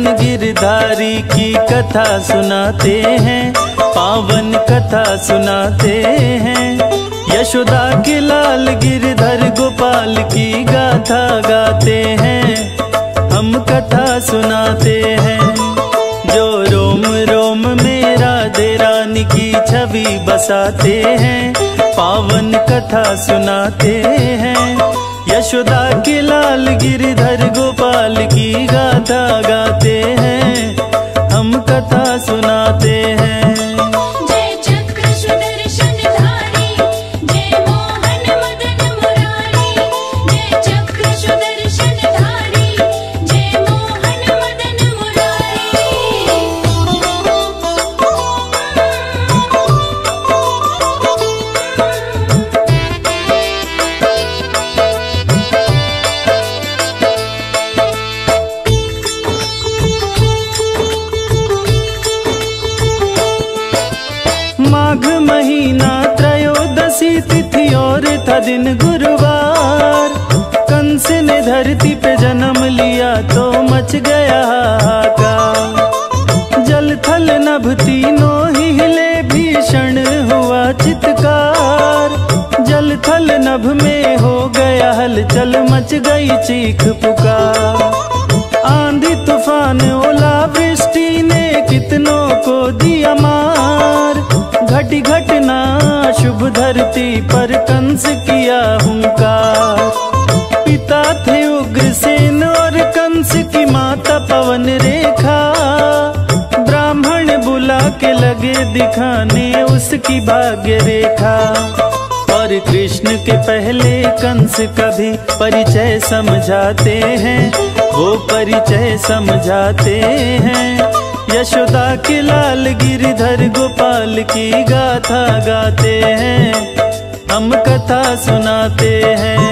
पावन गिरधारी की कथा सुनाते हैं, पावन कथा सुनाते हैं। यशोदा के लाल गिरधर गोपाल की गाथा गाते हैं, हम कथा सुनाते हैं। जो रोम रोम में राधे रानी की छवि बसाते हैं, पावन कथा सुनाते हैं। यशोदा के लाल गिरधर गोपाल की गाथा गाते हैं, हम कथा सुनाते हैं। दिन गुरुवार कंस ने धरती पे जन्म लिया तो मच गया हाहाकार। जल थल नभ तीनों ही हिले, भीषण हुआ चित्कार। जल थल नभ में हो गया हलचल, मच गई चीख पुकार। आंधी तूफान ओला वृष्टि ने कितनों को दिया मार। घटी घटना शुभ धरती पर कंस किया हुंकार। पिता थे उग्रसेन और कंस की माता पवन रेखा। ब्राह्मण बुला के लगे दिखाने उसकी भाग्य रेखा। और कृष्ण के पहले कंस का भी परिचय समझाते हैं, वो परिचय समझाते हैं। यशोदा के लाल गिरधर गोपाल की गाथा गाते हैं, हम कथा सुनाते हैं।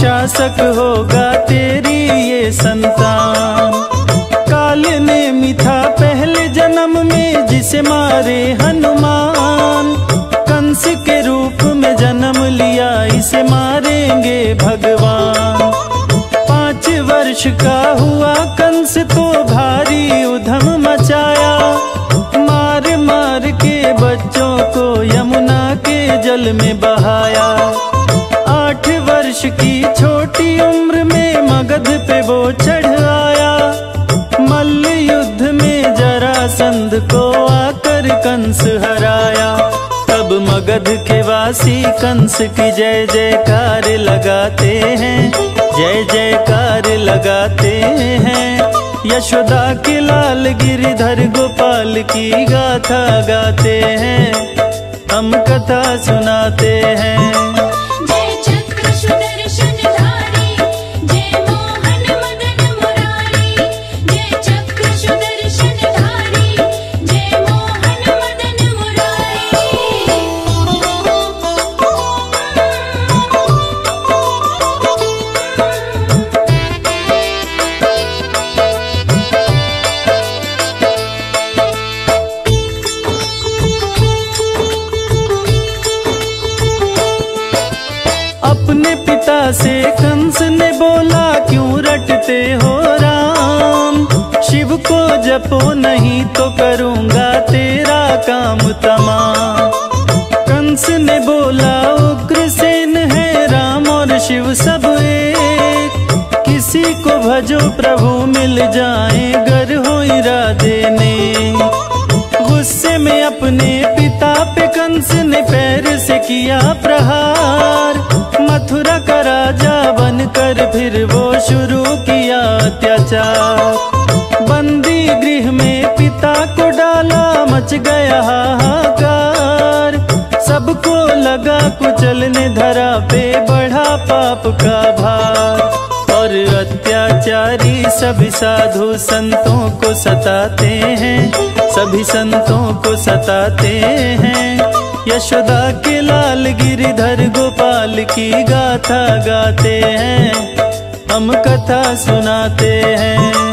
शासक होगा तेरी ये संतान। काल ने मिथा पहले जन्म में जिसे मारे हनुमान। कंस के रूप में जन्म लिया, इसे मारेंगे भगवान। 5 वर्ष का हुआ कंस तो भारी उधम मचाया। मार मार के बच्चों को यमुना के जल में बहाया। 8 वर्ष की छोटी उम्र में मगध पे वो चढ़ आया। मल्ल युद्ध में जरासंध को आकर कंस हराया। तब मगध के वासी कंस की जय जयकार लगाते हैं, जय जयकार लगाते हैं। यशोदा के लाल गिरधर गोपाल की गाथा गाते हैं, हम कथा सुनाते हैं। से कंस ने बोला क्यों रटते हो राम। शिव को जपो नहीं तो करूंगा तेरा काम तमाम। कंस ने बोला उग्रसेन है राम और शिव सब एक। किसी को भजो प्रभु मिल जाए, गर हो इरादे ने। गुस्से में अपने पिता पे कंस ने पैर से किया प्रहार। मथुरा का राजा बनकर फिर वो शुरू किया अत्याचार। बंदी गृह में पिता को डाला, मच गया हाहाकार। सबको लगा कुचलने धरा पे बढ़ा पाप का भार। और और अत्याचारी सभी साधु संतों को सताते हैं, सभी संतों को सताते हैं। यशोदा के लाल गिरिधर गोपाल की गाथा गाते हैं, हम कथा सुनाते हैं।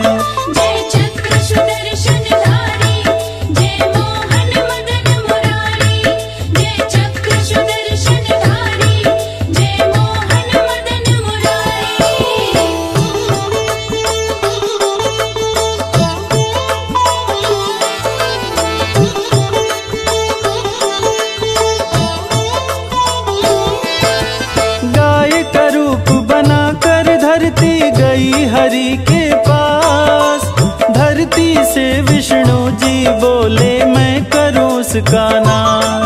का नाश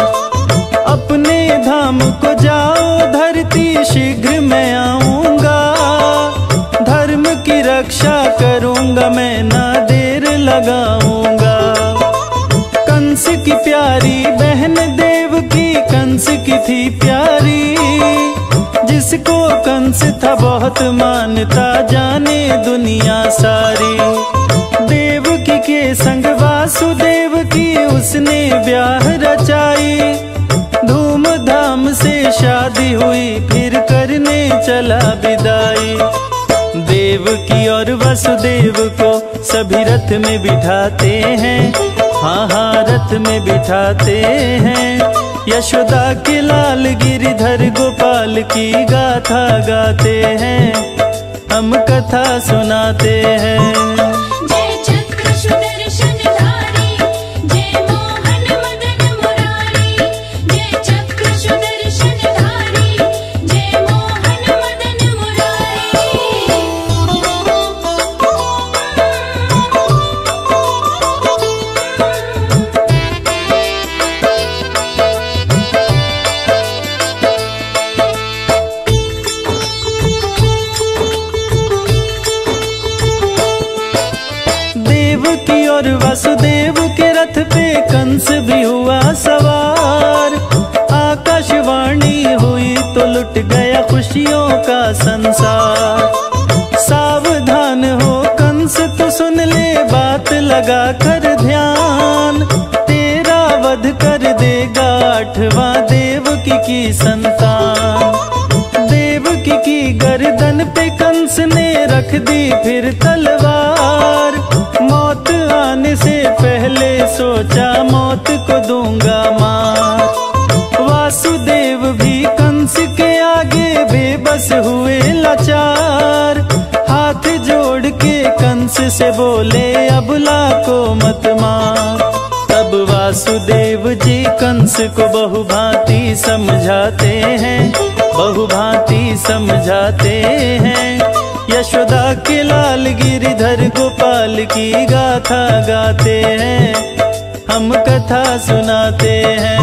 अपने धाम को जाओ धरती, शीघ्र मैं आऊंगा, धर्म की रक्षा करूंगा, मैं ना देर लगाऊंगा। कंस की प्यारी बहन देव की कंस की थी प्यारी, जिसको कंस था बहुत मानता जाने दुनिया सारी। देव की के संग वासुदेव की उसने ब्याह रचाई, धूमधाम से शादी हुई फिर करने चला विदाई। देव की और वसुदेव को सभी रथ में बिठाते हैं, हाँ हाँ रथ में बिठाते हैं। यशोदा के लाल गिरिधर गोपाल की गाथा गाते हैं, हम कथा सुनाते हैं। वसुदेव के रथ पे कंस भी हुआ सवार, आकाशवाणी हुई तो लुट गया खुशियों का संसार। सावधान हो कंस तो सुन ले बात लगा कर ध्यान, तेरा वध कर देगा आठवां देवकी की संतान। देवकी की गर्दन पे कंस ने रख दी फिर तलवार, मौत आने से पहले सोचा मौत को दूंगा मार। वासुदेव भी कंस के आगे बेबस हुए लाचार, हाथ जोड़ के कंस से बोले अबला को मत मार। तब वासुदेव जी कंस को बहुभांति समझाते हैं, बहुभांति समझाते हैं। यशोदा के लाल गिरिधर गोपाल की गाथा गाते हैं, हम कथा सुनाते हैं।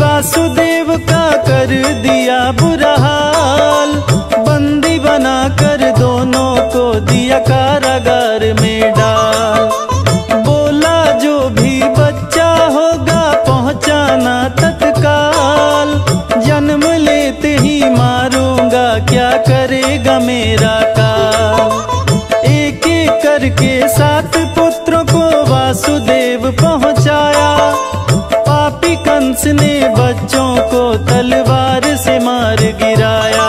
वासुदेव का कर दिया बुरा हाल, बंदी बना कर दोनों को दिया कारागार में डाल। बोला जो भी बच्चा होगा पहुंचाना तत्काल, जन्म लेते ही मारूंगा क्या करेगा मेरा काल। एक एक करके 7 पुत्रों को वासुदेव पहुंचाया, कंस ने बच्चों को तलवार से मार गिराया।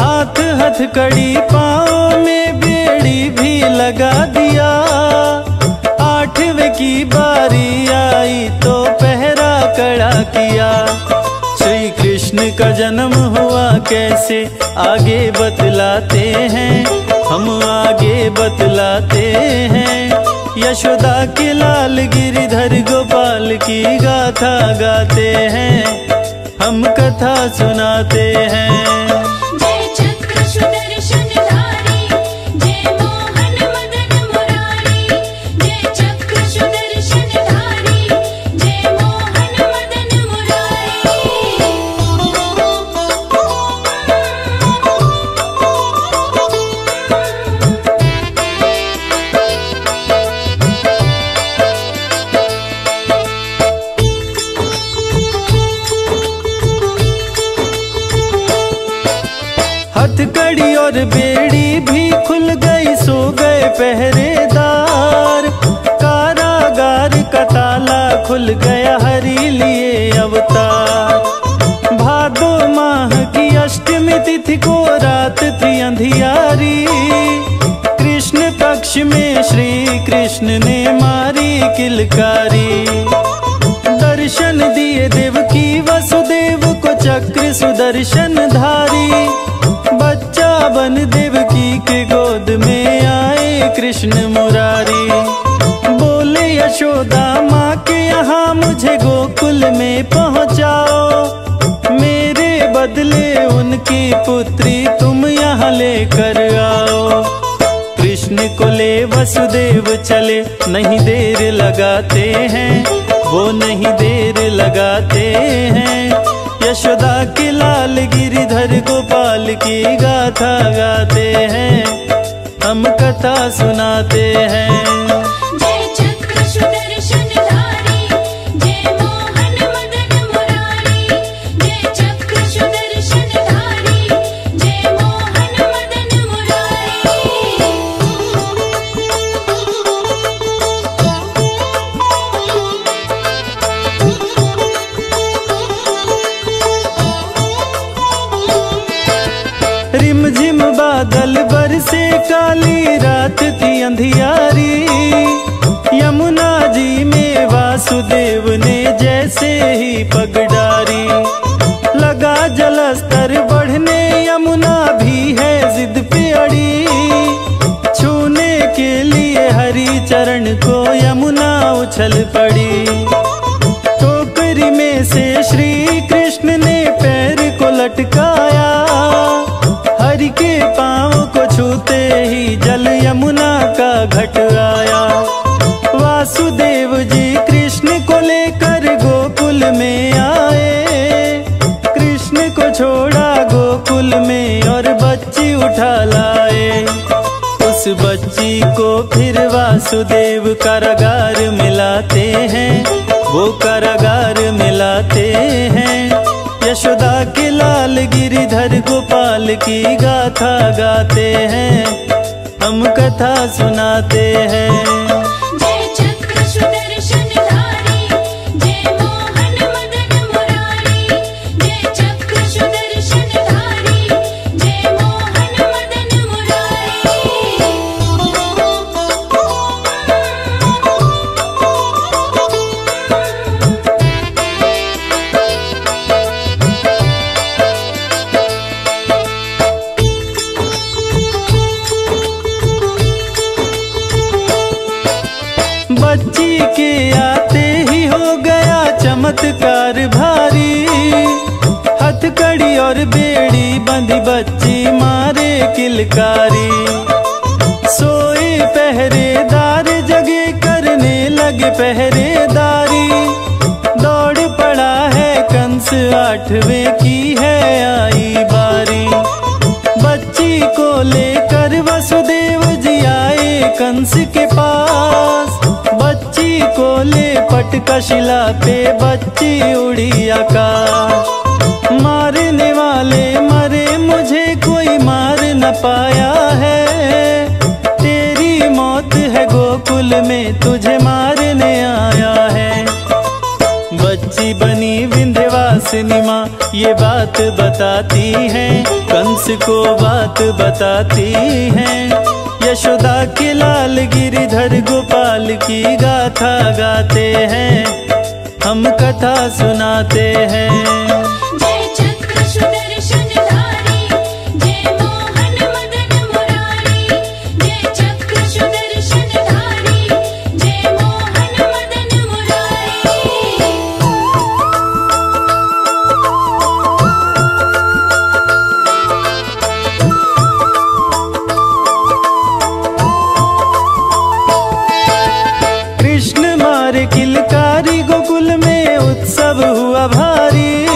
हाथ हथकड़ी पांव में बेड़ी भी लगा दिया, 8वें की बारी आई तो पहरा कड़ा किया। श्री कृष्ण का जन्म हुआ कैसे आगे बतलाते हैं, हम आगे बतलाते हैं। यशोदा के लाल गिरिधर गोपाल की गाथा गाते हैं, हम कथा सुनाते हैं। हथकड़ी और बेड़ी भी खुल गई, सो गए पहरेदार। कारागार का ताला खुल गया, हरि लिए अवतार। भादो माह की अष्टमी तिथि को रात थी अंधियारी, कृष्ण पक्ष में श्री कृष्ण ने मारी किलकारी। दर्शन दिए देवकी वसुदेव को चक्र सुदर्शन धारी, बच्चा बन देवकी के गोद में आए कृष्ण मुरारी। बोले यशोदा माँ के यहाँ मुझे गोकुल में पहुँचाओ, मेरे बदले उनकी पुत्री तुम यहाँ लेकर आओ। कृष्ण को ले वसुदेव चले, नहीं देर लगाते हैं, वो नहीं देर लगाते हैं। यशोदा के लाल गिरिधर गोपाल की गाथा गाते हैं, हम कथा सुनाते हैं। बादल बरसे काली रात थी अंधियारी, यमुना जी में वासुदेव ने जैसे ही पगडारी। लगा जलस्तर बढ़ने, यमुना भी है जिद पे अड़ी, छूने के लिए हरि चरण को यमुना उछल पड़ी। टोकरी में से श्री कृष्ण ने पैर को लटकाया, हरि के पांव को छूते ही जल यमुना का घट आया। वासुदेव जी कृष्ण को लेकर गोकुल में आए, कृष्ण को छोड़ा गोकुल में और बच्ची उठा लाए। उस बच्ची को फिर वासुदेव कारागार मिलाते हैं, वो कारागार मिलाते हैं। यशोदा के लाल गिरिधर गोपाल की गाथा गाते हैं, हम कथा सुनाते हैं। बच्ची के आते ही हो गया चमत्कार भारी, हथकड़ी और बेड़ी बंधी बच्ची मारे किलकारी। सोए पहरेदार जगे करने लगे पहरेदारी, दौड़ पड़ा है कंस आठवें की है आई बारी। बच्ची को लेकर वसुदेव जी आए कंस के पास, बच्ची को ले पटका शिला पे बच्ची उड़ी आकाश। मारने वाले मरे मुझे कोई मार न पाया है, तेरी मौत है गोकुल में तुझे मारने आया है। बच्ची बनी विंध्यवासिनी माँ ये बात बताती है, कंस को बात बताती है। यशोदा के लाल गिरिधर गोपाल की गाथा गाते हैं, हम कथा सुनाते हैं। किलकारी गोकुल में उत्सव हुआ भारी,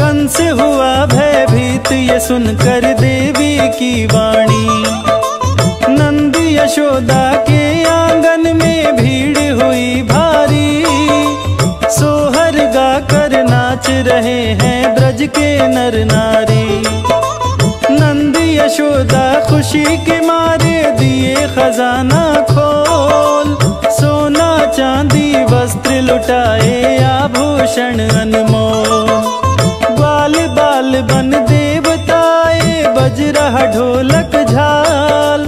कंस हुआ भयभीत ये सुनकर देवी की वाणी। नंद यशोदा के आंगन में भीड़ हुई भारी, सोहर गाकर नाच रहे हैं ब्रज के नर नारी। नंद आशुदा खुशी के मारे दिए खजाना खोल, सोना चांदी वस्त्र लुटाए आभूषण अनमोल। बाल बाल बन देवताए बज रहा ढोलक झाल,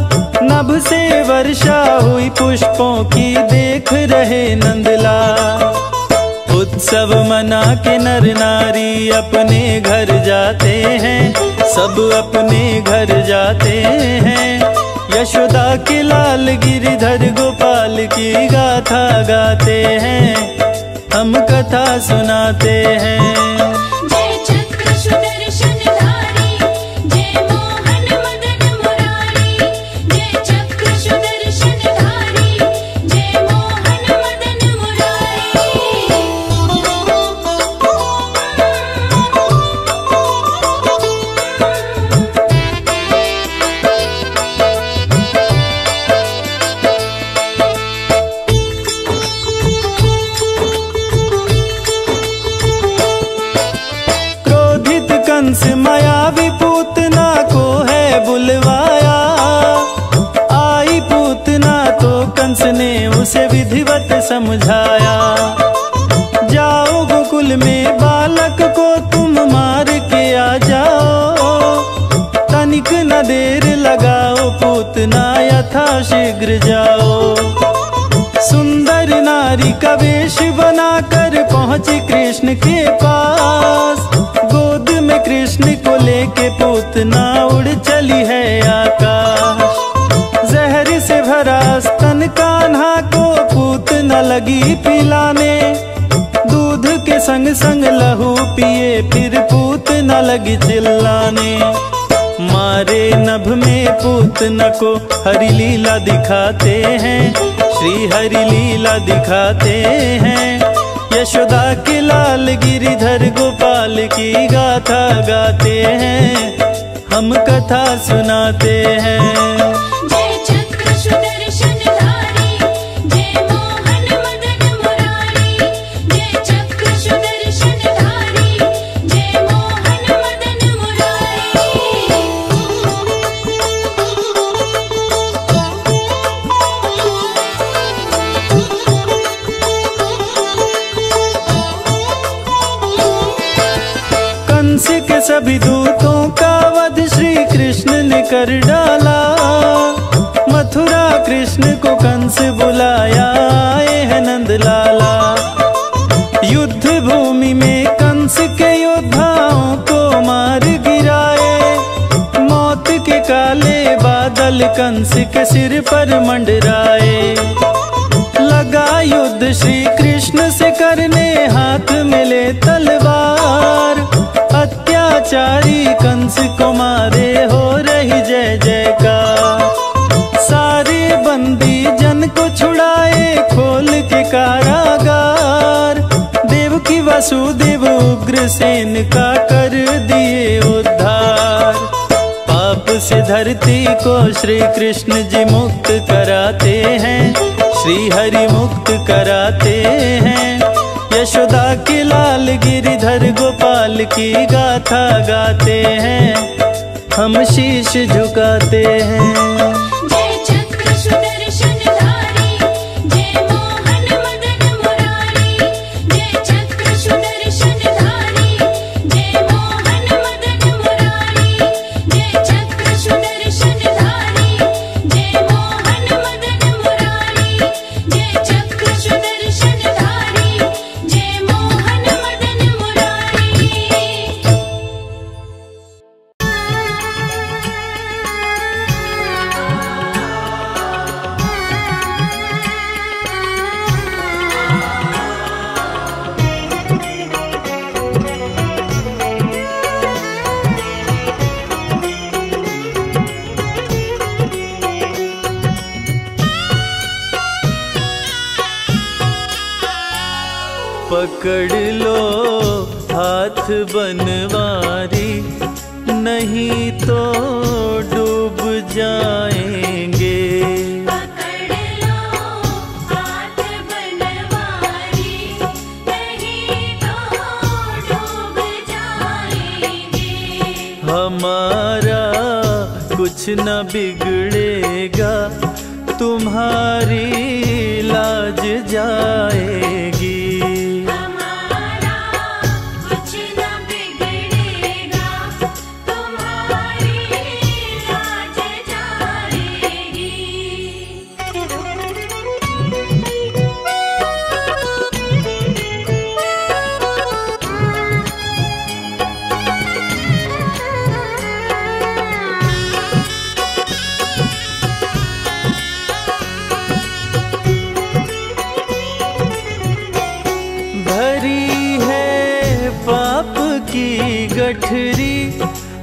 नभ से वर्षा हुई पुष्पों की देख रहे नंदलाल। उत्सव मना के नर नारी अपने घर जाते हैं, सब अपने घर जाते हैं। यशोदा के लाल गिरिधर गोपाल की गाथा गाते हैं, हम कथा सुनाते हैं। मायावी पूतना को है बुलवाया, आई पूतना तो कंस ने उसे विधिवत समझाया। जाओ गोकुल में बालक को तुम मार के आ जाओ, तनिक न देर लगाओ पूतना यथा शीघ्र जाओ। सुंदर नारी का वेश बनाकर पहुंची कृष्ण के पास, गोद में कृष्ण को लेके पूतना उड़ चली है आकाश। जहर से भरा स्तन कान्हा को पूतना लगी पिलाने, दूध के संग संग लहू पिए फिर पूतना लगी चिल्लाने। मारे नभ में पूतना को हरि लीला दिखाते हैं, श्री हरि लीला दिखाते हैं। यशोदा के लाल गिरिधर गोपाल की गाथा गाते हैं, हम कथा सुनाते हैं। के सभी दूतों का वध श्री कृष्ण ने कर डाला, मथुरा कृष्ण को कंस बुलाया आए नंद लाला। युद्ध भूमि में कंस के योद्धाओं को मार गिराए, मौत के काले बादल कंस के सिर पर मंडराए। लगा युद्ध श्री कृष्ण से करने हाथ में ले तलवार, अत्याचारी कंस को मारे हो रही जय जयकार। सारे बंदी जन को छुड़ाए खोल के कारागार, देव की वसुदेव उग्रसेन का कर दिए उद्धार। पाप से धरती को श्री कृष्ण जी मुक्त कराते हैं, श्री हरि मुक्त कराते हैं। यशोदा के लाल गिरिधर गोपाल की गाथा गाते हैं, हम शीश झुकाते हैं। पकड़ लो हाथ बनवारी, नहीं तो डूब जाएंगे। पकड़ लो हाथ बनवारी, नहीं तो डूब जाएंगे। हमारा कुछ न बिगड़ेगा, तुम्हारी लाज जाएगी।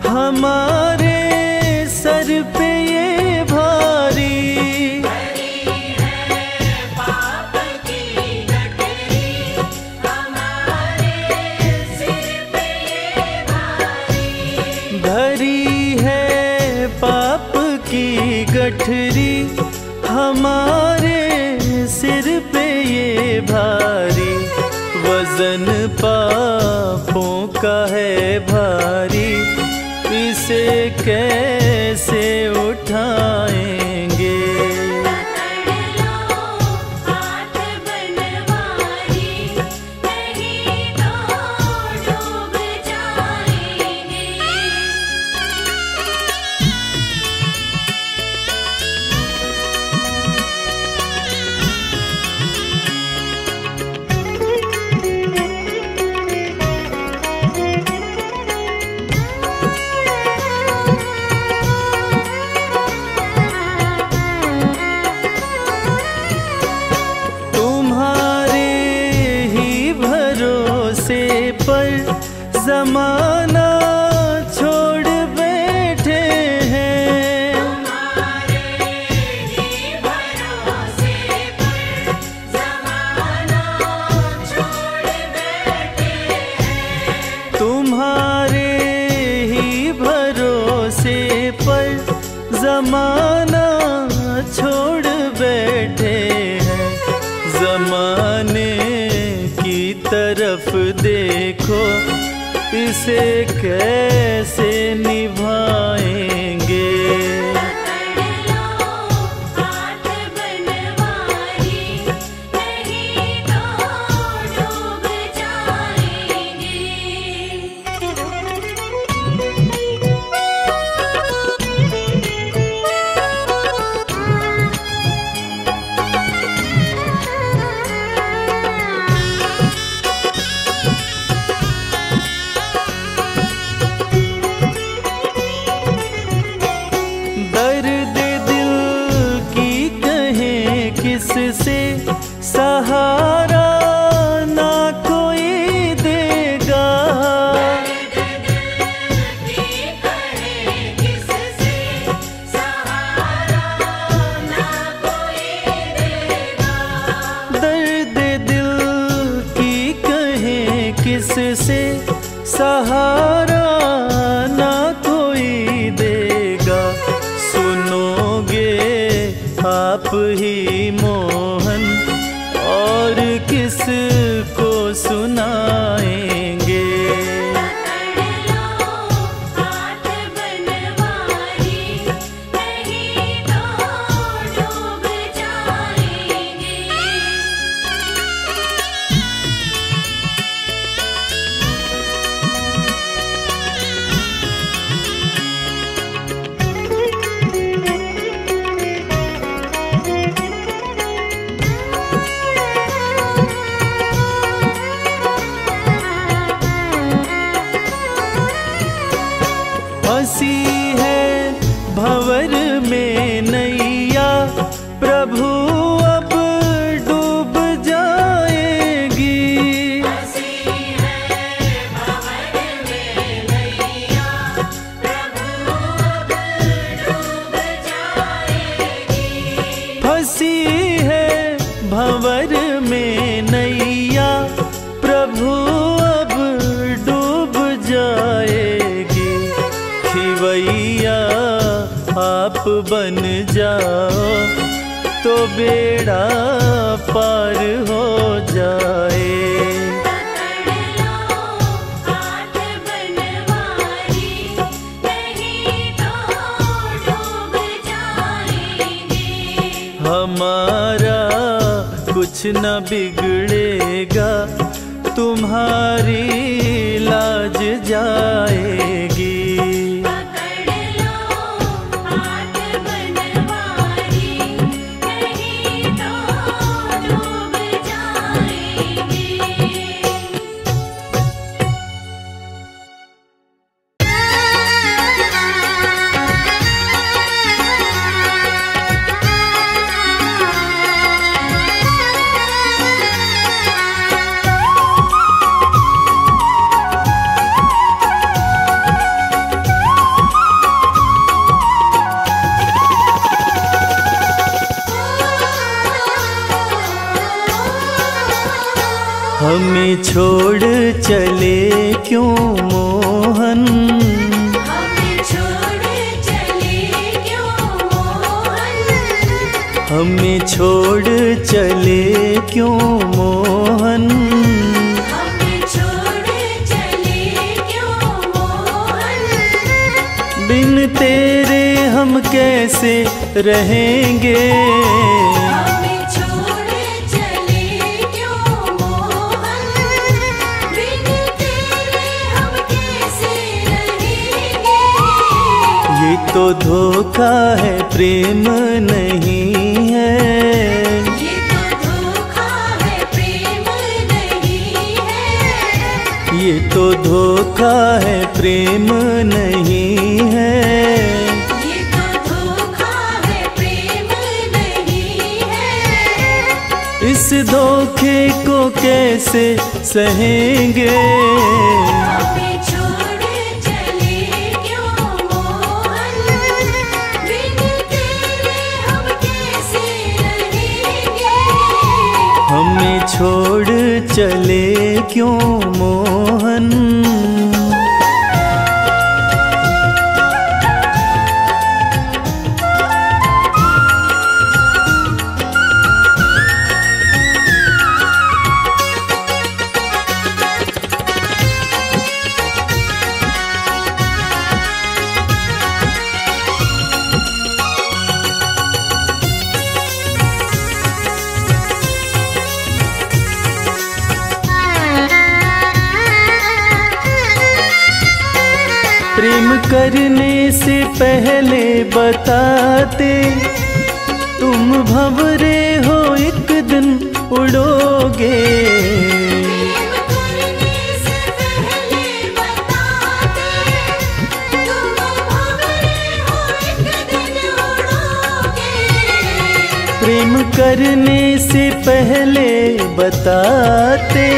हमारे सर पे ये भारी, भरी है पाप की गठरी, हमारे सिर पे ये भारी, भरी है पाप की गठरी, हमारे सिर पे ये भारी। वजन पापों का है भारी, इसे कैसे उठाएंगे। पकड़ लो हाथ बनवारी, नहीं तो डूब जाएंगे। जमाना छोड़ बैठे हैं, तुम्हारे ही भरोसे पर जमाना छोड़ बैठे हैं, तुम्हारे ही भरोसे पर जमाना छोड़ बैठे हैं। जमाने की तरफ देखो, इसे कैसे निभाएंगे। पकड़ लो हाथ बनवारी, नहीं तो डूब जाएंगे। किससे सहारा ना कोई देगा, किससे सहारा ना कोई देगा। दर्द दिल की कहे किससे सहारा ना कोई देगा। सुनोगे आप ही मोहन, और किस को सुनाएंगे। पकड़ लो हाथ बनवारी, नहीं तो डूब जाएंगे। हंसी है भंवर में नैया, प्रभु अब डूब जाएगी। हंसी है भंवर में नैया, प्रभु अब डूब जाएगी। हंसी है भंवर में नैया, प्रभु अब डूब जाए। खिवैया आप बन जाओ, तो बेड़ा पार हो जाए। पकड़ लो हाथ बनवारी, नहीं तो न बिगड़ेगा, तुम्हारी लाज जाएगी। हमें छोड़ चले क्यों मोहन, हमें छोड़ चले क्यों मोहन, हमें छोड़ चले क्यों मोहन, हमें छोड़ चले क्यों मोहन। बिन तेरे हम कैसे रहेंगे, तो धोखा है प्रेम नहीं है, ये तो धोखा है प्रेम नहीं है, ये तो धोखा है प्रेम नहीं है, ये तो धोखा है प्रेम नहीं है। इस धोखे को कैसे सहेंगे, हमें छोड़ चले क्यों मोहन। करने से पहले बताते, तुम भंवरे हो एक दिन उड़ोगे, करने से पहले बताते, तुम भंवरे हो एक दिन उड़ोगे। प्रेम करने से पहले बताते,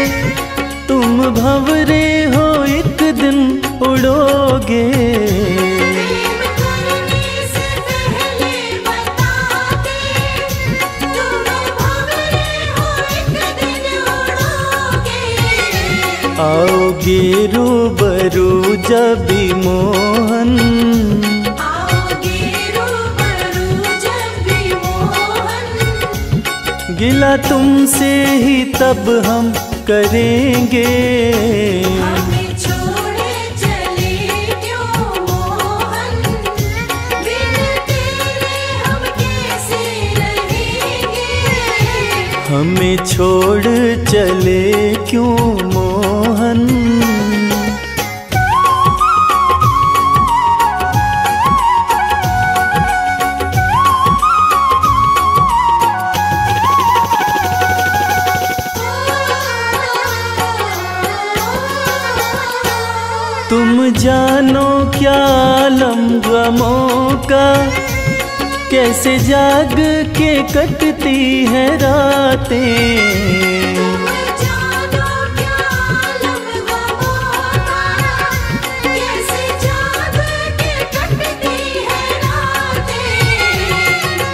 तुम भंवरे हो एक दिन उड़ोगे, आओगे रूबरू जब मोहन, आओगे रूबरू जब मोहन, गिला तुमसे ही तब हम करेंगे, हमें छोड़ चले क्यों मोहन, बिन तेरे हम कैसे रहेंगे, हमें छोड़ चले क्यों मोहन। जानो क्या आलम गमों का, कैसे जाग के कटती है रातें, जानो क्या आलम गमों का, कैसे जाग के कटती है रातें,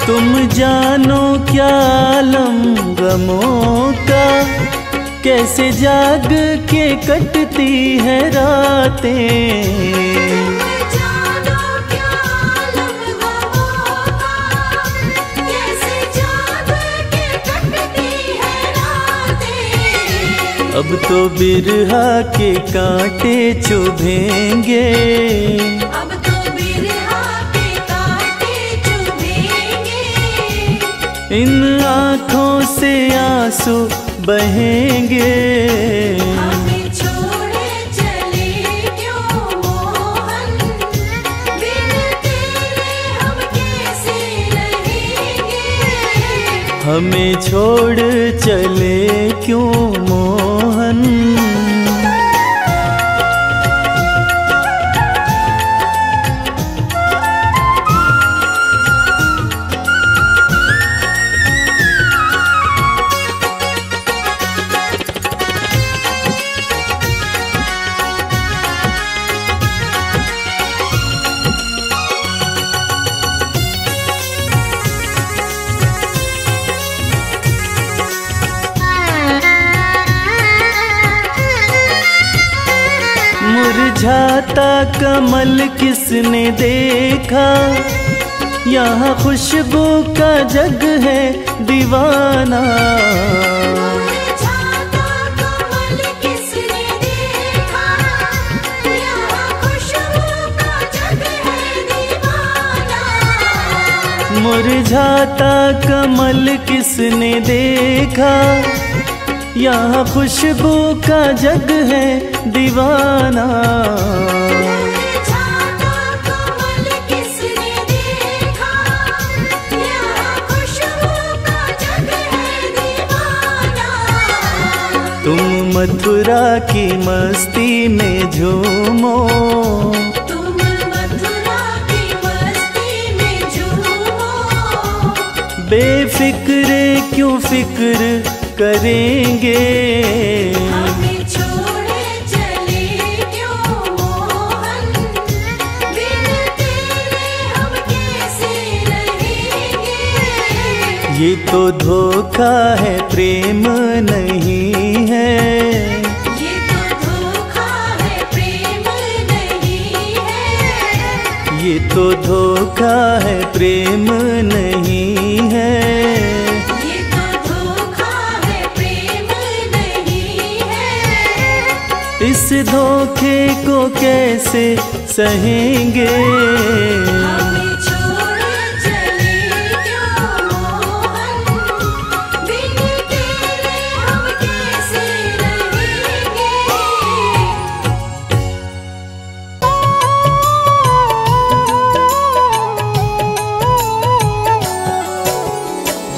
तुम जानो क्या आलम गमों का, कैसे जाग के कटती है रातें, जानो क्या आलम गमों का, कैसे जाग के कटती है रातें। अब तो बिरहा के कांटे चुभेंगे, अब तो बिरहा के कांटे चुभेंगे, इन आँखों से आंसू बहेंगे, हमें छोड़े चले क्यों मोहन, बिन तेरे हम कैसे रहेंगे, हमें छोड़ चले क्यों मोहन। मुरझाता कमल किसने देखा, यहाँ खुशबू का जग है दीवाना, मुरझाता कमल किसने देखा, यहाँ खुशबू का जग है दीवाना, मुरझाता कमल किसने देखा, यहाँ खुशबू का जग है दीवाना, मुरझाता कमल किसने देखा, यहाँ खुशबू का जग है दीवाना, तुम मथुरा की मस्ती में झूमो, तुम मथुरा की मस्ती में झूमो, बेफिक्रे क्यों फिक्र करेंगे, हमें छोड़े चले क्यों मोहन, बिन तेरे हम कैसे रहेंगे, ये तो धोखा है प्रेम नहीं है, ये तो धोखा है प्रेम नहीं है, ये तो धोखा है प्रेम नहीं है, इस धोखे को कैसे सहेंगे, हमें छोड़ चले क्यों मोहन, बिन तेरे हम कैसे रहेंगे।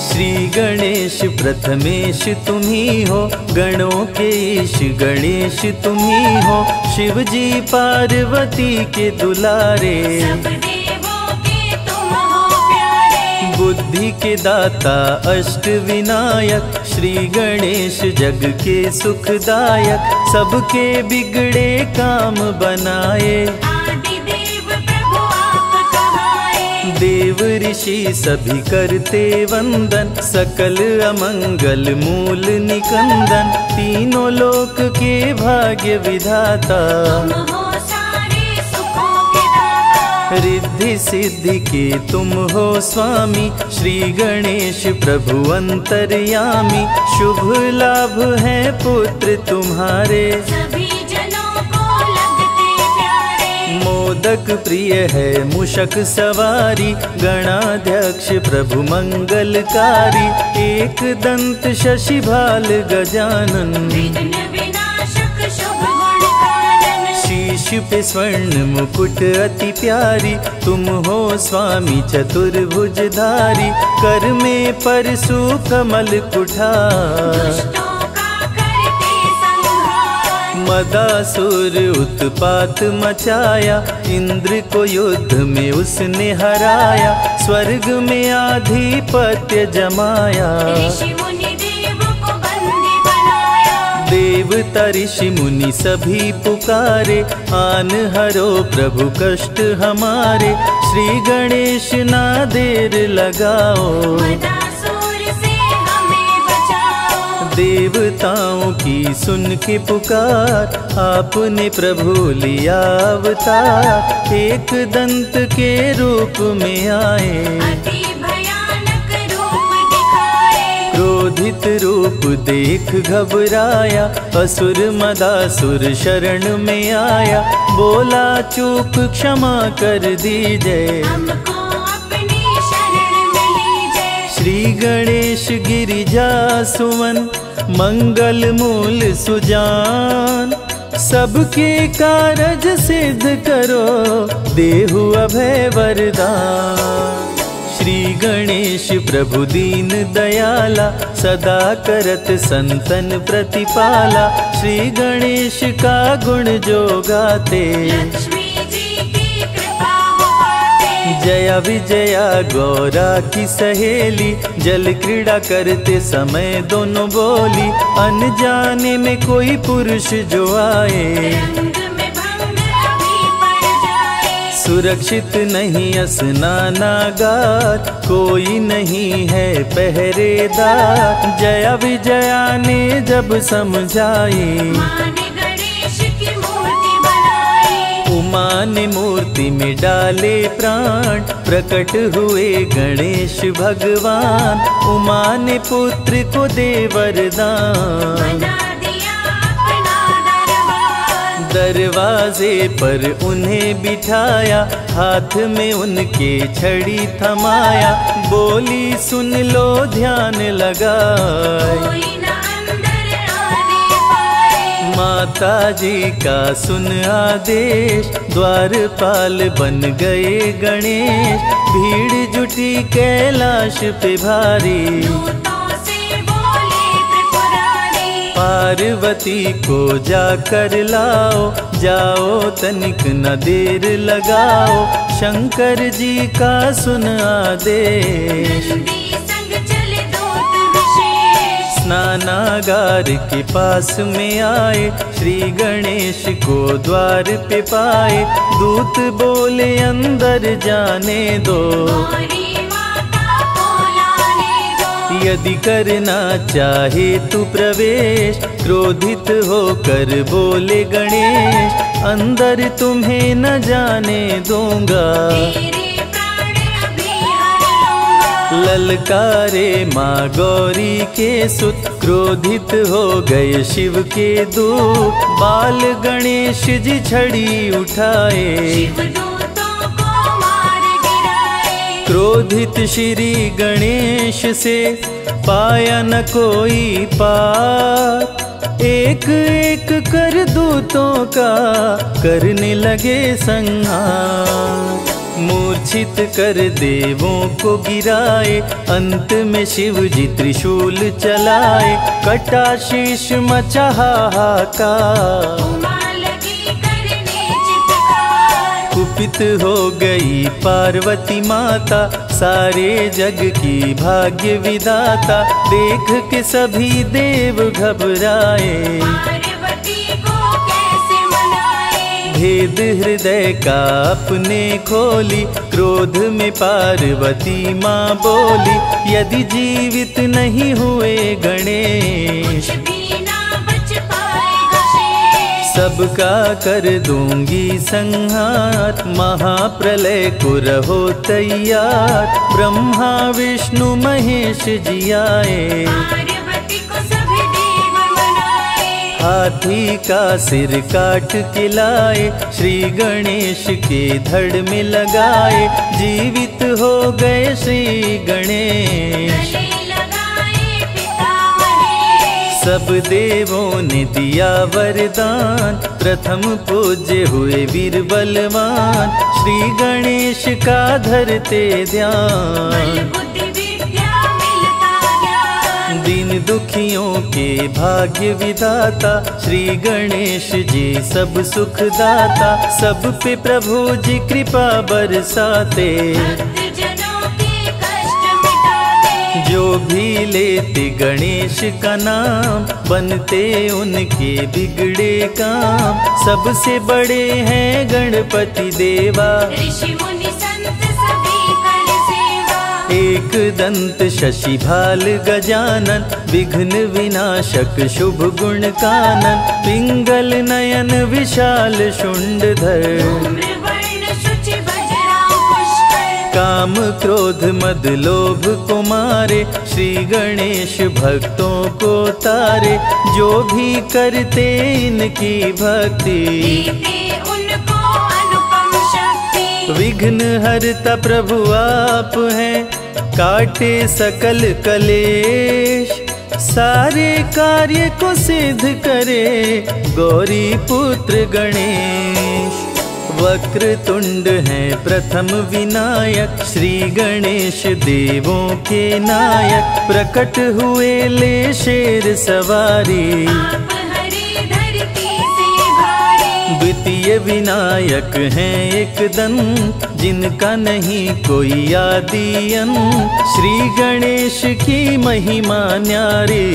श्री गणेश प्रथमेश तुम्ही हो, गणों के ईश गणेश तुम्ही हो, शिव जी पार्वती के दुलारे, सब देवों के तुम हो प्यारे, बुद्धि के दाता अष्ट विनायक, श्री गणेश जग के सुखदायक, सबके बिगड़े काम बनाए, देव ऋषि सभी करते वंदन, सकल अमंगल मूल निकंदन, तीनों लोक के भाग्य विधाता, तुम हो सारे सुखों के दाता, रिद्धि सिद्धि के तुम हो स्वामी, श्री गणेश प्रभु अंतर्यामी, शुभ लाभ है पुत्र तुम्हारे, मोदक प्रिय है मुशक सवारी, गणाध्यक्ष प्रभु मंगलकारी, एक दंत शशिभाल गजानन, विघ्न विनाशक शुभ गुण कारन, शीश पे स्वर्ण मुकुट अति प्यारी, तुम हो स्वामी चतुर्भुजधारी, कर में परशु कमल कुठार, मदासुर उत्पात मचाया, इंद्र को युद्ध में उसने हराया, स्वर्ग में आधिपत्य जमाया, ऋषि मुनि देव को बंदी बनाया, देवता ऋषि मुनि सभी पुकारे, आन हरो प्रभु कष्ट हमारे, श्री गणेश ना देर लगाओ, देवताओं की सुन के पुकार, आपने प्रभु लिया अवतार, एक दंत के रूप में आए, अति भयानक रूप दिखाए, क्रोधित रूप देख घबराया, असुर मदासुर शरण में आया, बोला चूक क्षमा कर दीजिए, हमको अपनी शरण में लीजिए, श्री गणेश गिरिजा सुवन मंगल मूल सुजान, सबके कारज सिद्ध करो देहु अभय वरदान। श्री गणेश प्रभु दीन दयाला, सदा करत संतन प्रतिपाला। श्री गणेश का गुण जो गाते, जया विजया गौरा की सहेली। जल क्रीड़ा करते समय दोनों बोली, अनजाने में कोई पुरुष जो आए, सुरक्षित नहीं स्नानागार, कोई नहीं है पहरेदार। जया विजया ने जब समझाई, उमा ने मूर्ति में डाले प्राण, प्रकट हुए गणेश भगवान। उमा ने पुत्र को दे वरदान, दरवाजे पर उन्हें बिठाया, हाथ में उनके छड़ी थमाया। बोली सुन लो ध्यान लगाए, माता जी का सुन आदेश, द्वारपाल बन गए गणेश। भीड़ जुटी कैलाश पे भारी, पार्वती को जाकर लाओ, जाओ तनिक न देर लगाओ। शंकर जी का सुन आदेश, स्नानागार के पास में आए, श्री गणेश को द्वार पे पाए। दूत बोले अंदर जाने दो, यदि करना चाहे तू प्रवेश। क्रोधित होकर बोले गणेश, अंदर तुम्हें न जाने दूंगा। ललकारे माँ गौरी के सुत, क्रोधित हो गए शिव के दूत। बाल गणेश जी छड़ी उठाए, क्रोधित श्री गणेश से पाया न कोई पाप। एक एक कर दूतों का करने लगे संहार, मूर्छित कर देवों को गिराए। अंत में शिव जी त्रिशूल चलाए, कटा शीश मचा हाहाकार। कुपित हो गई पार्वती माता, सारे जग की भाग्य विदाता। देख के सभी देव घबराए, भेद हृदय का अपने खोली। क्रोध में पार्वती माँ बोली, यदि जीवित नहीं हुए गणेश, सबका कर दूंगी संहार। महाप्रलय को रहो तैयार, ब्रह्मा विष्णु महेश जी आए। हाथी का सिर काट के लाए, श्री गणेश के धड़ में लगाए। जीवित हो गए श्री गणेश, सब देवों ने दिया वरदान। प्रथम पूज्य हुए वीर बलवान, श्री गणेश का धरते ध्यान। दीन दुखियों के भाग्य विदाता, श्री गणेश जी सब सुख दाता। सब पे प्रभु जी कृपा बरसाते, जो भी लेते गणेश का नाम, बनते उनके बिगड़े काम। सबसे बड़े हैं गणपति देवा, एक दंत शशि भाल गजानन, विघ्न विनाशक शुभ गुण कानन। पिंगल नयन विशाल शुंडधर, काम क्रोध मद लोभ को मारे। श्री गणेश भक्तों को तारे, जो भी करते इनकी भक्ति, विघ्न हरता प्रभु आप हैं। काटे सकल कलेश, सारे कार्य को सिद्ध करे गौरी पुत्र गणेश। वक्रतुंड है प्रथम विनायक, श्री गणेश देवों के नायक। प्रकट हुए ले शेर सवारी, द्वितीय विनायक हैं एकदंत, जिनका नहीं कोई आदि अंत। श्री गणेश की महिमा न्यारी,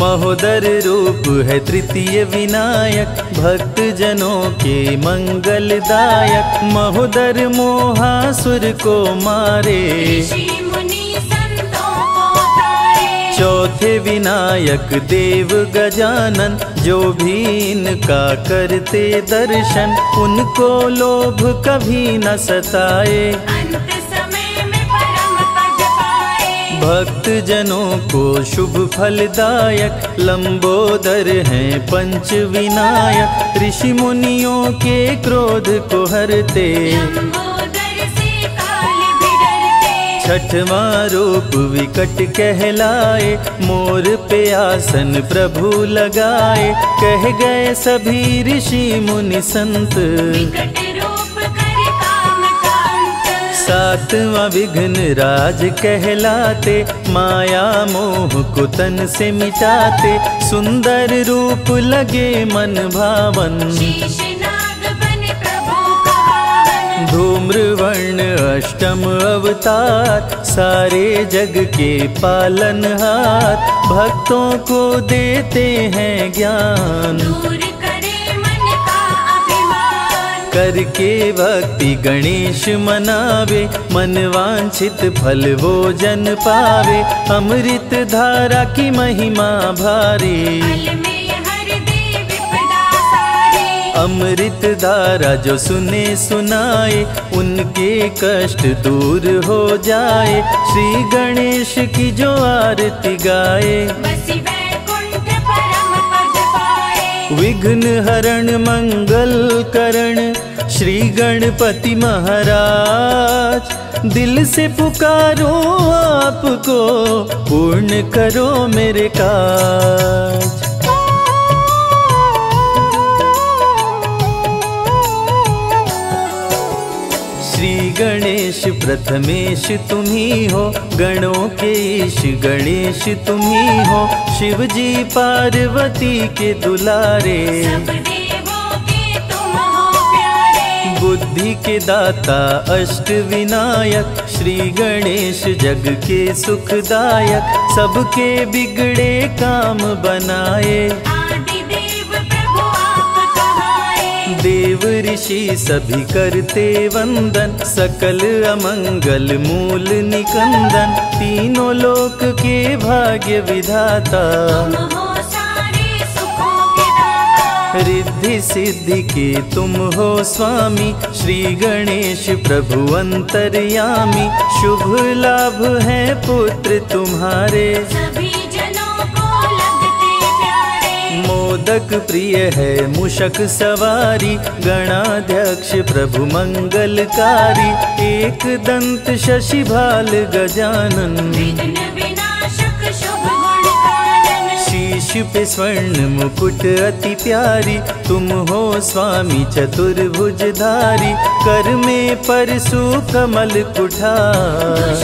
महोदर रूप है तृतीय विनायक, भक्त जनों के मंगलदायक। महोदर मोहासुर को मारे, चौथे विनायक देव गजानन, जो भी इनका करते दर्शन, उनको लोभ कभी न सताए। भक्त जनों को शुभ फलदायक, लंबोदर हैं पंच विनायक। ऋषि मुनियों के क्रोध को हरते, छठवां रूप विकट कहलाए, मोर पे आसन प्रभु लगाए। कह गए सभी ऋषि मुनि संत, सातवां विघ्न राज कहलाते, माया मोह को तन से मिटाते। सुंदर रूप लगे मन भावन, धूम्रवर्ण अष्टम अवतार, सारे जग के पालनहार। भक्तों को देते हैं ज्ञान, करके भक्ति गणेश मनावे, मनवांछित फल वो जन पावे। अमृत धारा की महिमा भारी, अमृत धारा जो सुने सुनाए, उनके कष्ट दूर हो जाए। श्री गणेश की जो आरती गाए, विघ्न हरण मंगल करण श्री गणपति महाराज। दिल से पुकारो आपको, पूर्ण करो मेरे काज। श्री गणेश प्रथमेश तुम्ही हो, गणों के ईश गणेश तुम्ही हो। शिवजी पार्वती के दुलारे, बुद्धि के दाता अष्ट विनायक। श्री गणेश जग के सुखदायक, सबके बिगड़े काम बनाए। देव ऋषि सभी करते वंदन, सकल अमंगल मूल निकंदन। तीनों लोक के भाग्य विधाता, तुम हो सारे सुखों के दाता। रिद्धि सिद्धि के तुम हो स्वामी, श्री गणेश प्रभु अंतर्यामी। शुभ लाभ है पुत्र तुम्हारे, मोदक प्रिय है मूषक सवारी। गणाध्यक्ष प्रभु मंगलकारी, एक दंत शशिभाल गजानन। शीश पे स्वर्ण मुकुट अति प्यारी, तुम हो स्वामी चतुर्भुजधारी। कर में परशु कमल कुठार,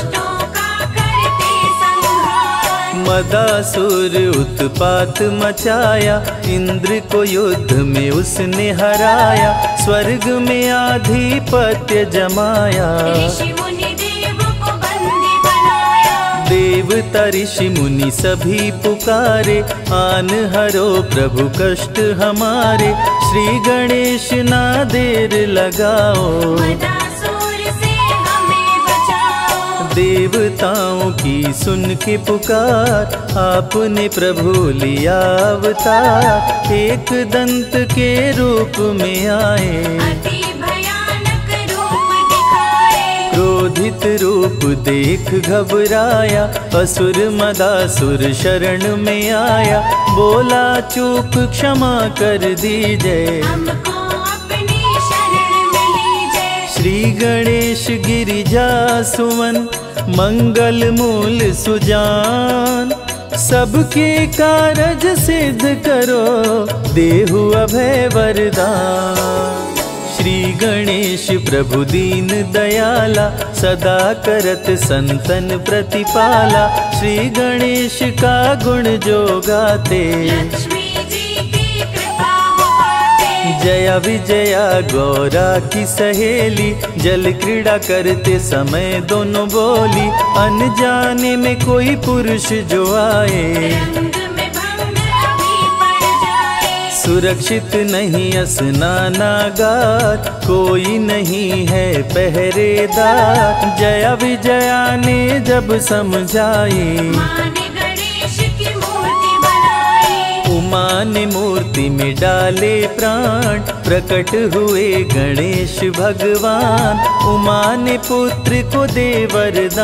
मदासुर उत्पात मचाया। इंद्र को युद्ध में उसने हराया, स्वर्ग में आधिपत्य जमाया। ऋषि मुनि देवों को बंदी बनाया, देवता ऋषि मुनि सभी पुकारे। आन हरो प्रभु कष्ट हमारे, श्री गणेश ना देर लगाओ। देवताओं की सुन के पुकार, आपने प्रभु लिया अवतार। एक दंत के रूप में आए, अति भयानक रूप दिखाए। क्रोधित रूप देख घबराया, असुर मदासुर शरण में आया। बोला चूक क्षमा कर दीजिए, श्री गणेश गिरिजा सुवन मंगल मूल सुजान, सबके कारज सिद्ध करो देहु अभय वरदान। श्री गणेश प्रभु दीन दयाला, सदा करत संतन प्रतिपाला। श्री गणेश का गुण जो गाते, जया विजया गौरा की सहेली। जल क्रीड़ा करते समय दोनों बोली, अनजाने में कोई पुरुष जो आए, सुरक्षित नहीं असनानागार, कोई नहीं है पहरेदार। जया विजया ने जब समझाई, उमा ने मूर्ति में डाले प्राण, प्रकट हुए गणेश भगवान। उमा ने पुत्र को दे वरदान,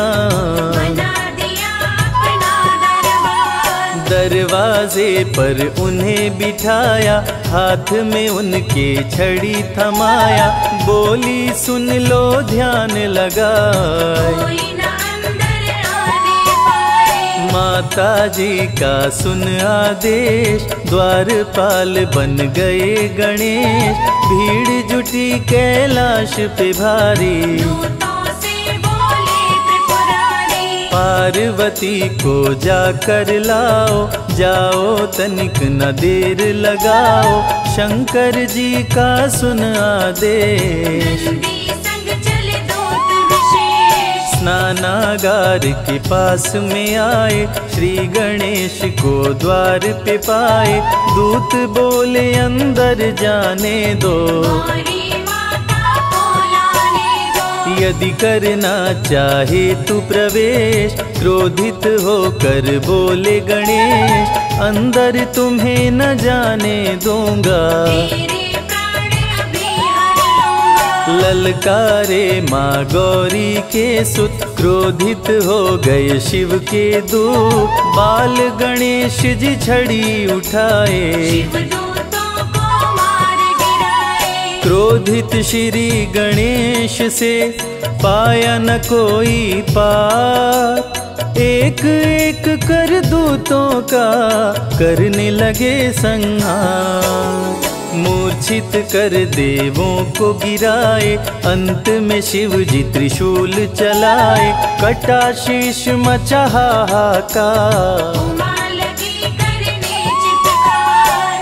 दरवाजे पर उन्हें बिठाया, हाथ में उनके छड़ी थमाया। बोली सुन लो ध्यान लगाए, माता जी का सुन आदेश, द्वारपाल बन गए गणेश। भीड़ जुटी कैलाश पे भारी, पार्वती को जाकर लाओ, जाओ तनिक न देर लगाओ। शंकर जी का सुन आदेश, स्नानागार के पास में आए, श्री गणेश को द्वार पे पाए। दूत बोले अंदर जाने दो, यदि करना चाहे तू प्रवेश। क्रोधित होकर बोले गणेश, अंदर तुम्हें न जाने दूंगा। ललकारे माँ गौरी के सुत, क्रोधित हो गए शिव के दूत। बाल गणेश जी छड़ी उठाए, क्रोधित श्री गणेश से पाया न कोई पाप। एक एक कर दूतों का करने लगे संहार, मूर्छित कर देवों को गिराए। अंत में शिव जी त्रिशूल चलाए, कटा शीश मचा हाहाकार।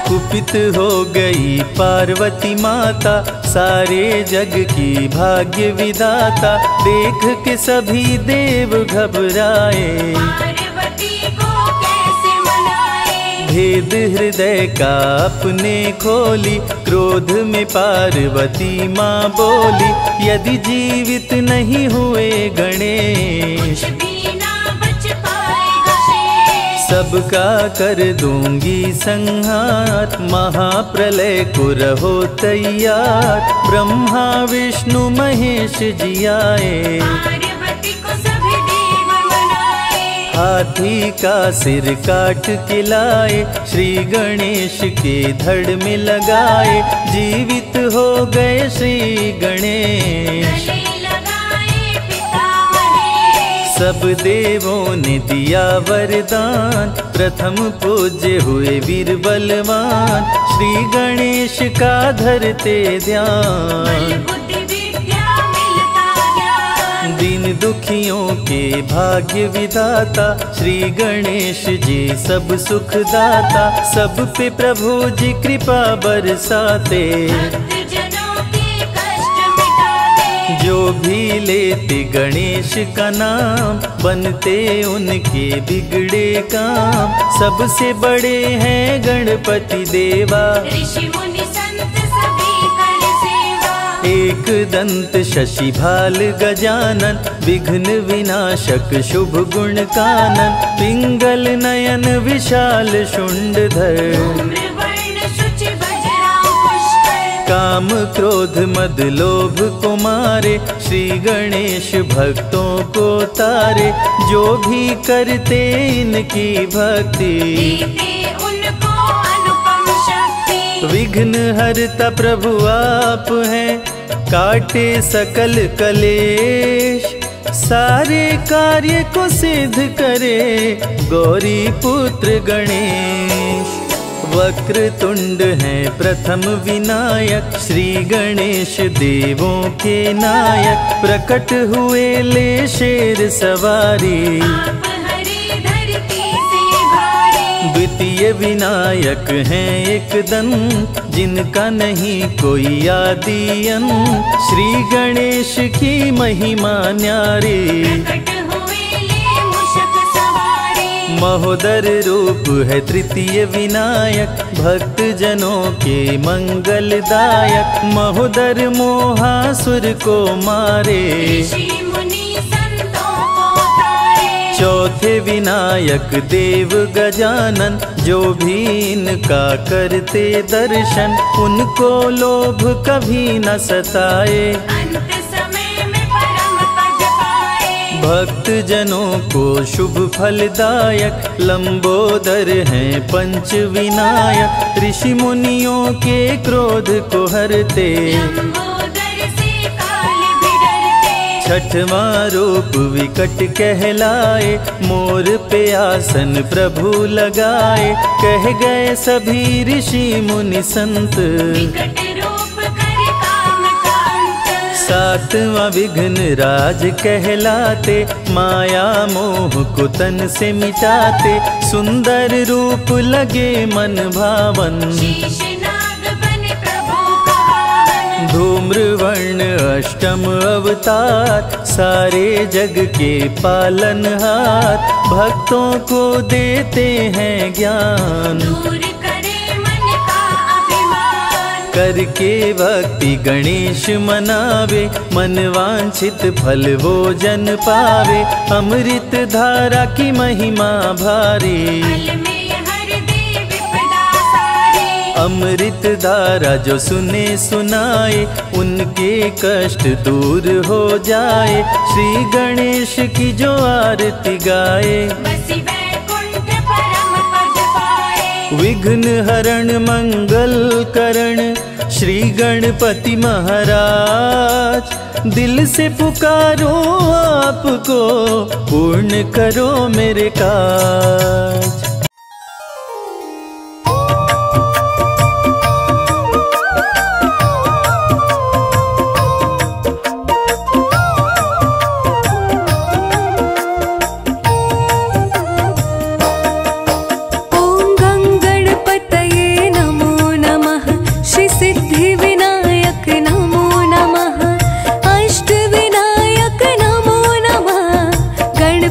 कुपित हो गई पार्वती माता, सारे जग की भाग्य विदाता। देख के सभी देव घबराए, भेद हृदय का अपने खोली। क्रोध में पार्वती माँ बोली, यदि जीवित नहीं हुए गणेश, सबका कर दूंगी संहार। महाप्रलय को रहो तैयार, ब्रह्मा विष्णु महेश जी आए। हाथी का सिर काट के लाए, श्री गणेश के धड़ में लगाए। जीवित हो गए श्री गणेश, सब देवों ने दिया वरदान। प्रथम पूज्य हुए वीर बलवान, श्री गणेश का धरते ध्यान। दीन दुखियों के भाग्य विदाता, श्री गणेश जी सब सुख दाता। सब पे प्रभु जी कृपा बरसाते, जो भी लेते गणेश का नाम, बनते उनके बिगड़े काम। सबसे बड़े हैं गणपति देवा, एक दंत शशि भाल गजानन, विघ्न विनाशक शुभ गुण कानन। पिंगल नयन विशाल शुंडधर, काम क्रोध मद लोभ को मारे। श्री गणेश भक्तों को तारे, जो भी करते इनकी भक्ति, विघ्न हरता प्रभु आप हैं। काटे सकल कलेश, सारे कार्य को सिद्ध करे गौरी पुत्र गणेश। वक्रतुंड है प्रथम विनायक, श्री गणेश देवों के नायक। प्रकट हुए ले शेर सवारी, द्वितीय विनायक हैं एकदंत, जिनका नहीं कोई आदि अंत। श्री गणेश की महिमा न्यारी, महोदर रूप है तृतीय विनायक, भक्त जनों के मंगलदायक। महोदर मोहासुर को मारे, चौथे विनायक देव गजानन, जो भी इनका करते दर्शन, उनको लोभ कभी न सताए। भक्त जनों को शुभ फलदायक, लंबोदर हैं पंच विनायक। ऋषि मुनियों के क्रोध को हरते, छठवां रूप विकट कहलाए, मोर पे आसन प्रभु लगाए। कह गए सभी ऋषि मुनि संत, सातवां विघ्न राज कहलाते, माया मोह को तन से मिटाते। सुंदर रूप लगे मन भावन, धूम्रवर्ण अष्टम अवतार, सारे जग के पालनहार। भक्तों को देते हैं ज्ञान, करके भक्ति गणेश मनावे, मनवांछित फल वो जन पावे। अमृत धारा की महिमा भारी, अमृत धारा जो सुने सुनाए, उनके कष्ट दूर हो जाए। श्री गणेश की जो आरती गाए, विघ्न हरण मंगल करण श्री गणपति महाराज। दिल से पुकारो आपको, पूर्ण करो मेरे काज।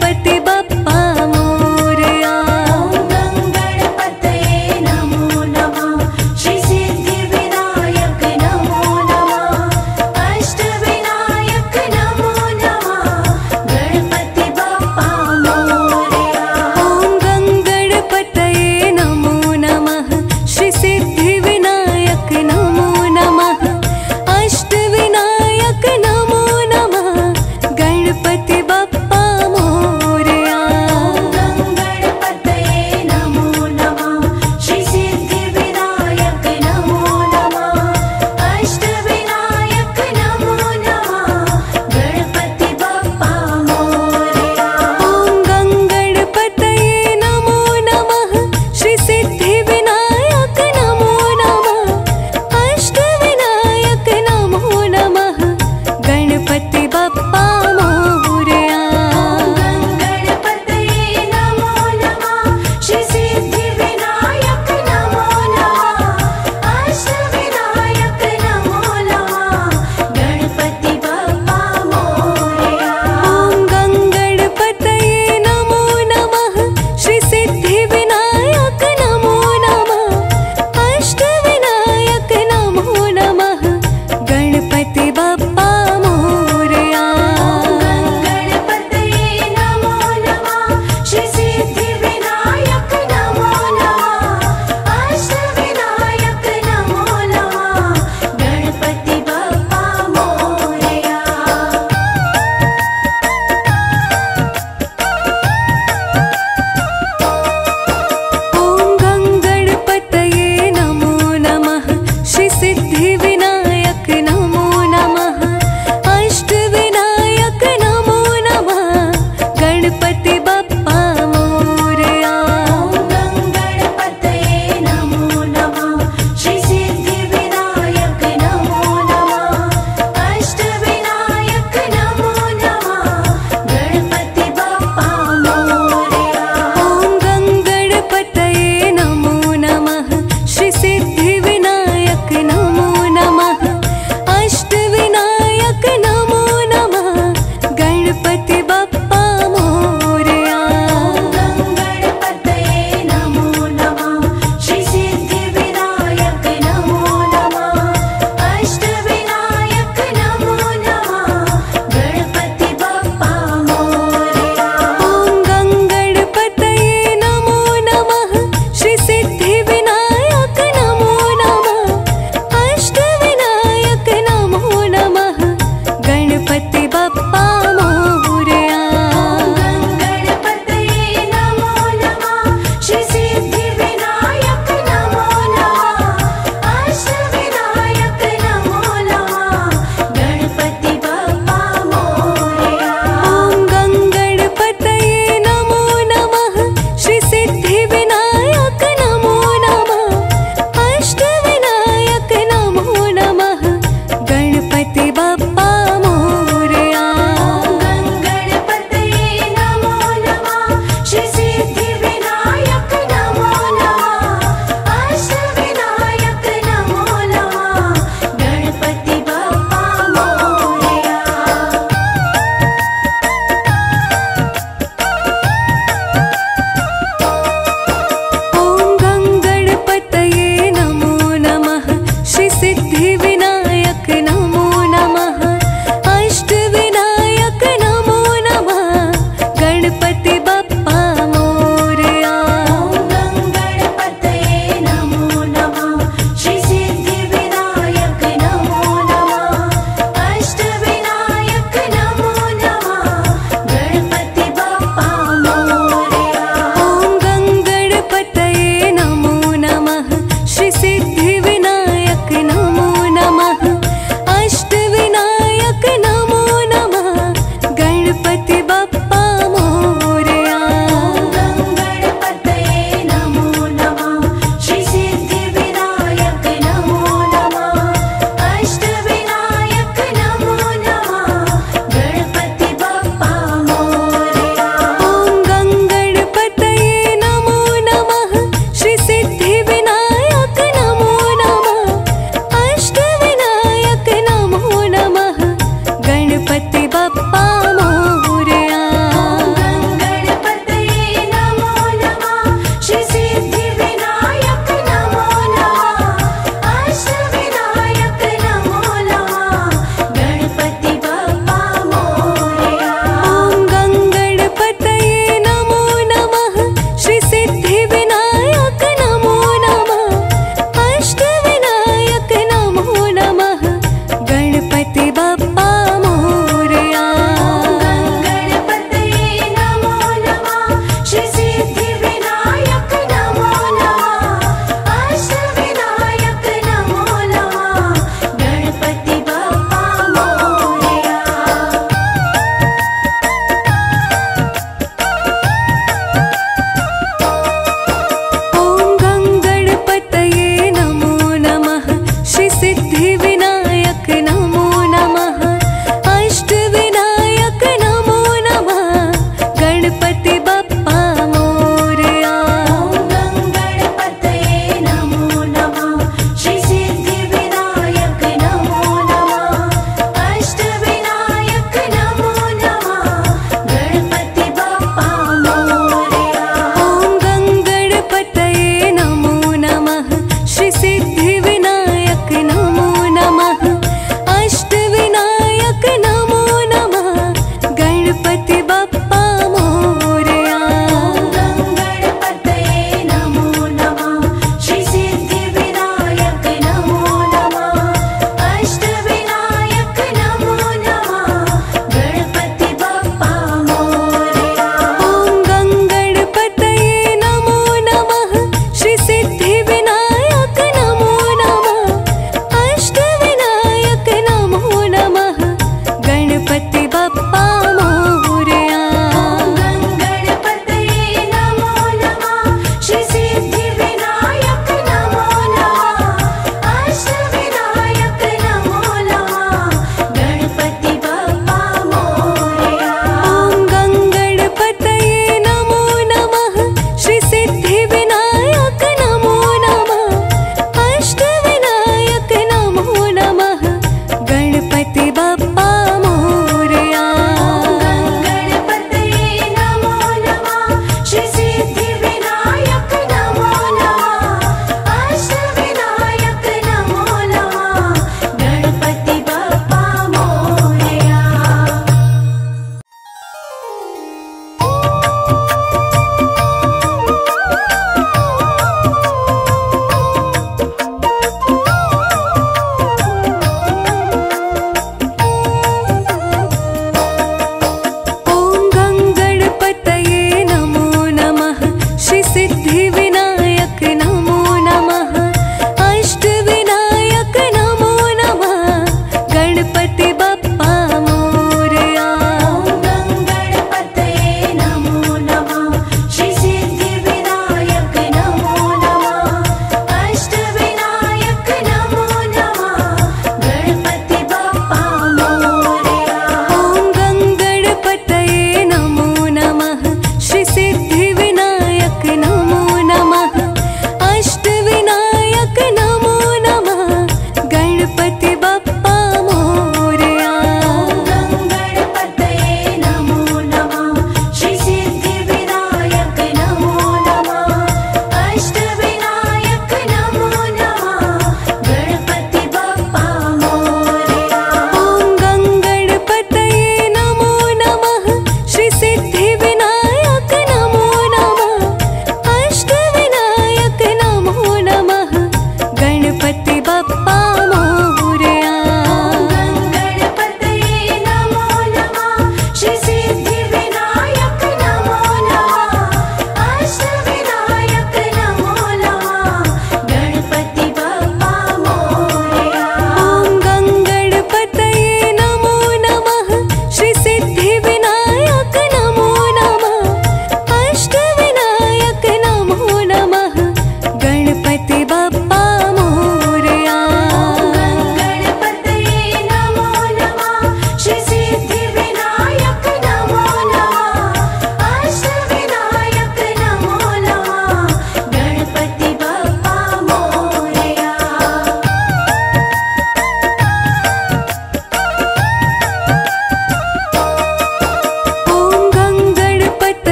पति बप्पा मोरया।